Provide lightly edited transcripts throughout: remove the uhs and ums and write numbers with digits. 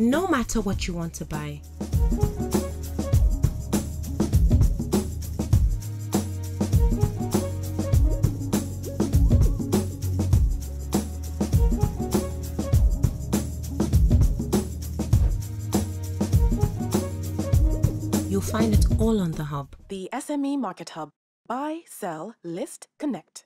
no matter what you want to buy. You'll find it all on the Hub. The SME Market Hub. Buy, sell, list, connect.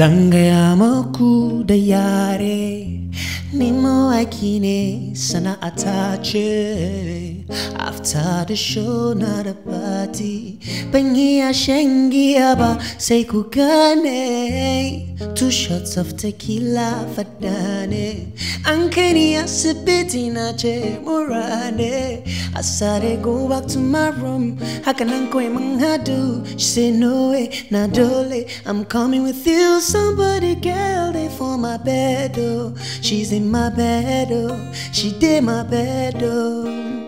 Zangeamoku dayare Nimo akine sana atache After the show not a party Pengia shengi aba sekukane 2 shots of tequila fadane Ankeni asibiti nache morane I said I go back to my room. Hakananko mangadu. She said no way, nadole. I'm coming with you. Somebody girl they for my bed. Oh, she's in my bed. Oh, she did my bed. Oh,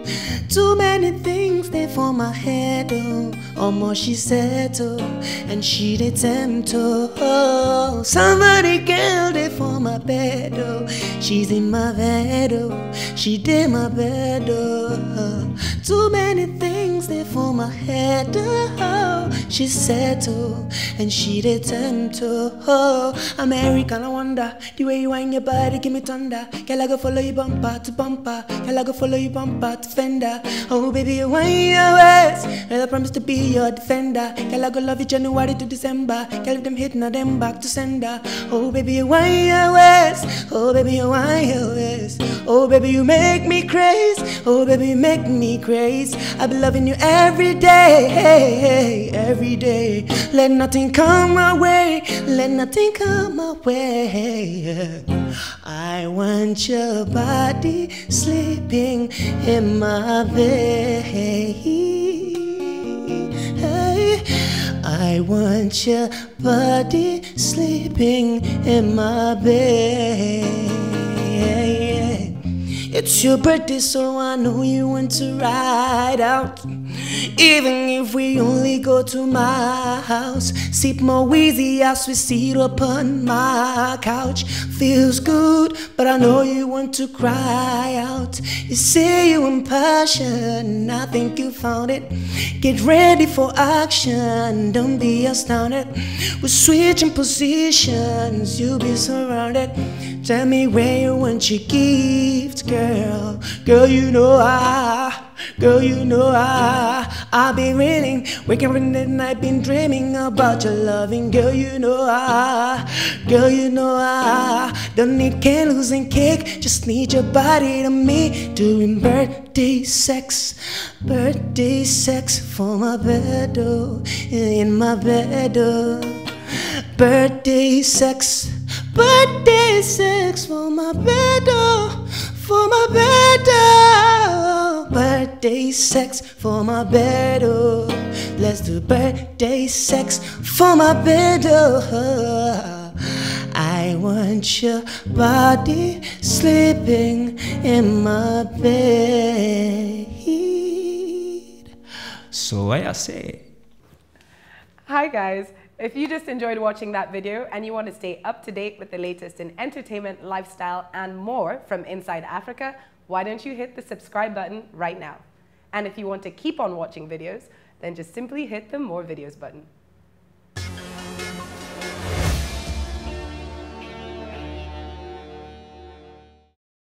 too many things they for my head. Oh, almost she said. Oh, and she did tempt. Oh, somebody girl they for my bed. Oh, she's in my bed. Oh, she did my bed. Oh. Too many things there for my head, oh, she said, oh, and she did tempt, oh, American, I wonder, the way you wind your body, give me thunder, can I go follow you bumper to bumper, can I go follow you bumper to fender, oh, baby, you wind your waist, and I promise to be your defender, can I go love you January to December, can I leave them hit, now them back to sender, oh, baby, you wind your waist, oh, baby, you wind your waist, oh, baby, you make me crazy, oh, baby, you make me crazy. I be loving you every day, hey, hey, every day. Let nothing come my way, let nothing come my way. I want your body sleeping in my bed. I want your body sleeping in my bed. It's your birthday, so I know you want to ride out. Even if we only go to my house, sip more wheezy as we sit upon my couch. Feels good, but I know you want to cry out. You say you're impassioned, I think you found it. Get ready for action, don't be astounded. We're switching positions, you'll be surrounded. Tell me where you want your gift, girl. Girl, you know I've been reading, waking up in the night, been dreaming about your loving. Girl, you know I don't need candles and cake, just need your body to me. Doing birthday sex for my bed, oh, in my bed, oh. Birthday sex for my bed, oh, for my bed, oh. Birthday sex for my bed, oh. Let's do birthday sex for my bed, oh. I want your body sleeping in my bed. So I say. Hi guys. If you just enjoyed watching that video and you want to stay up to date with the latest in entertainment, lifestyle and more from Inside Africa, why don't you hit the subscribe button right now? And if you want to keep on watching videos, then just simply hit the more videos button.